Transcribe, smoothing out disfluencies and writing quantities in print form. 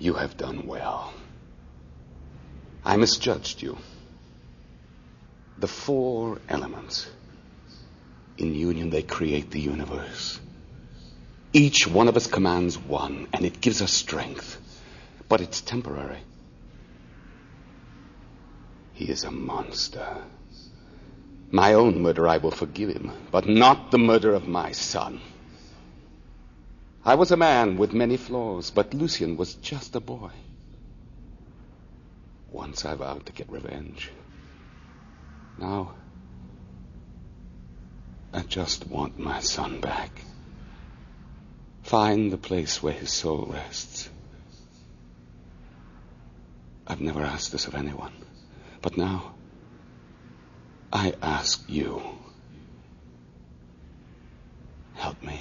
You have done well. I misjudged you. The four elements. In union, they create the universe. Each one of us commands one, and it gives us strength. But it's temporary. He is a monster. My own murder I will forgive him, but not the murder of my son. I was a man with many flaws, but Lucian was just a boy. Once I vowed to get revenge. Now, I just want my son back. Find the place where his soul rests. I've never asked this of anyone, but now I ask you. Help me.